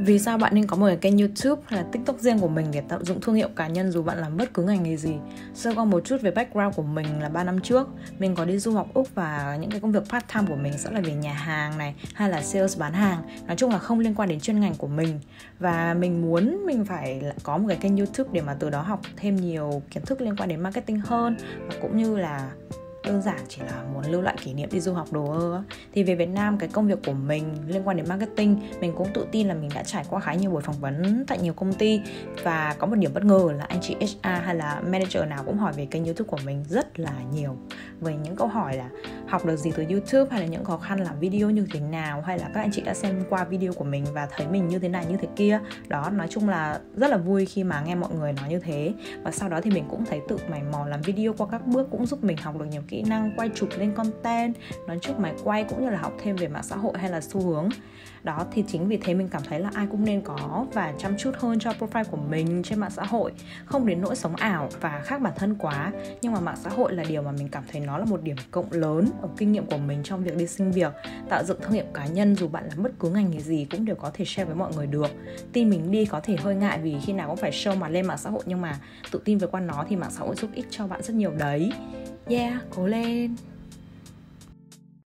Vì sao bạn nên có một cái kênh YouTube hay là TikTok riêng của mình để tạo dựng thương hiệu cá nhân dù bạn làm bất cứ ngành nghề gì? Sơ qua một chút về background của mình là 3 năm trước, mình có đi du học Úc và những cái công việc part time của mình sẽ là về nhà hàng này hay là sales bán hàng. Nói chung là không liên quan đến chuyên ngành của mình. Và mình muốn mình phải có một cái kênh YouTube để mà từ đó học thêm nhiều kiến thức liên quan đến marketing hơn, và cũng như là đơn giản chỉ là muốn lưu lại kỷ niệm đi du học đồ ơ. Thì về Việt Nam, cái công việc của mình liên quan đến marketing, mình cũng tự tin là mình đã trải qua khá nhiều buổi phỏng vấn tại nhiều công ty, và có một điểm bất ngờ là anh chị HR hay là manager nào cũng hỏi về kênh YouTube của mình rất là nhiều, với những câu hỏi là học được gì từ YouTube, hay là những khó khăn làm video như thế nào, hay là các anh chị đã xem qua video của mình và thấy mình như thế này như thế kia. Đó, nói chung là rất là vui khi mà nghe mọi người nói như thế. Và sau đó thì mình cũng thấy tự mày mò làm video qua các bước cũng giúp mình học được nhiều kỹ năng quay chụp lên content, nói trước máy quay, cũng như là học thêm về mạng xã hội hay là xu hướng. Đó, thì chính vì thế mình cảm thấy là ai cũng nên có và chăm chút hơn cho profile của mình trên mạng xã hội, không đến nỗi sống ảo và khác bản thân quá. Nhưng mà mạng xã hội là điều mà mình cảm thấy nó là một điểm cộng lớn ở kinh nghiệm của mình trong việc đi xin việc. Tạo dựng thương hiệu cá nhân dù bạn làm bất cứ ngành nghề gì cũng đều có thể share với mọi người được. Tin mình đi có thể hơi ngại vì khi nào cũng phải show mặt lên mạng xã hội, nhưng mà tự tin về qua nó thì mạng xã hội giúp ích cho bạn rất nhiều đấy. Yeah, cố lên.